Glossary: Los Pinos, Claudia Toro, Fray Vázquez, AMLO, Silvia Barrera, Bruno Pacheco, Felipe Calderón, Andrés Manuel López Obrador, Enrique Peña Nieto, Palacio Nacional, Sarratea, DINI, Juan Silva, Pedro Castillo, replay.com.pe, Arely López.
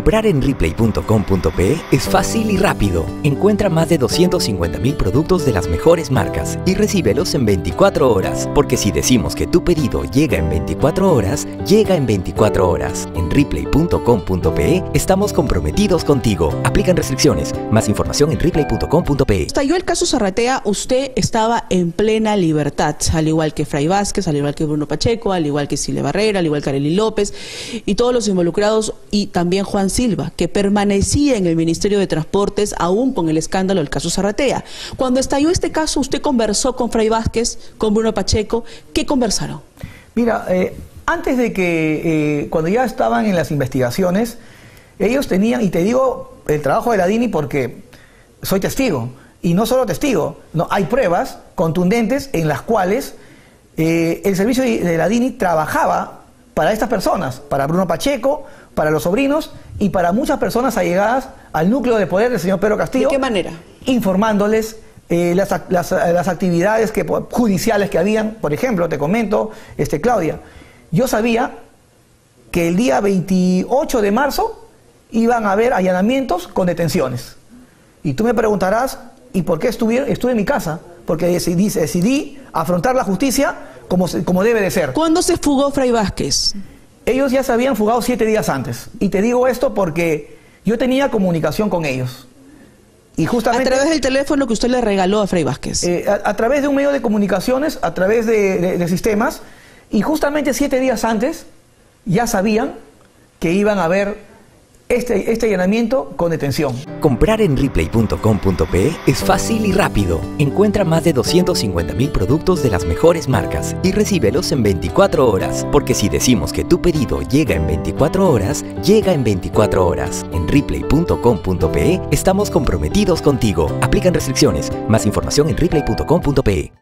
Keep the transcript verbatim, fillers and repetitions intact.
Comprar en replay punto com punto pe es fácil y rápido. Encuentra más de doscientos cincuenta mil productos de las mejores marcas y recíbelos en veinticuatro horas. Porque si decimos que tu pedido llega en veinticuatro horas, llega en veinticuatro horas. En replay punto com punto pe estamos comprometidos contigo. Aplican restricciones. Más información en replay punto com punto pe. Estalló el caso Sarratea, usted estaba en plena libertad, al igual que Fray Vázquez, al igual que Bruno Pacheco, al igual que Silvia Barrera, al igual que Arely López y todos los involucrados, y también Juan Silva, que permanecía en el Ministerio de Transportes aún con el escándalo del caso Sarratea. Cuando estalló este caso, usted conversó con Fray Vázquez, con Bruno Pacheco. ¿Qué conversaron? Mira, eh, antes de que, eh, cuando ya estaban en las investigaciones, ellos tenían, y te digo el trabajo de la DINI porque soy testigo, y no solo testigo, no, hay pruebas contundentes en las cuales eh, el servicio de la DINI trabajaba para estas personas, para Bruno Pacheco, para los sobrinos y para muchas personas allegadas al núcleo de poder del señor Pedro Castillo. ¿De qué manera? Informándoles eh, las, las, las actividades que, judiciales que habían. Por ejemplo, te comento, este, Claudia, yo sabía que el día veintiocho de marzo iban a haber allanamientos con detenciones. Y tú me preguntarás, ¿y por qué estuve, estuve en mi casa? Porque decidí, decidí afrontar la justicia como, como debe de ser. ¿Cuándo se fugó Fray Vázquez? Ellos ya se habían fugado siete días antes. Y te digo esto porque yo tenía comunicación con ellos. Y justamente, ¿a través del teléfono que usted le regaló a Fray Vázquez? Eh, a, a través de un medio de comunicaciones, a través de, de, de sistemas. Y justamente siete días antes ya sabían que iban a haber Este, este allanamiento con detención. Comprar en replay punto com punto pe es fácil y rápido. Encuentra más de doscientos cincuenta mil productos de las mejores marcas y recíbelos en veinticuatro horas. Porque si decimos que tu pedido llega en veinticuatro horas, llega en veinticuatro horas. En replay punto com punto pe estamos comprometidos contigo. Aplican restricciones. Más información en replay punto com punto pe.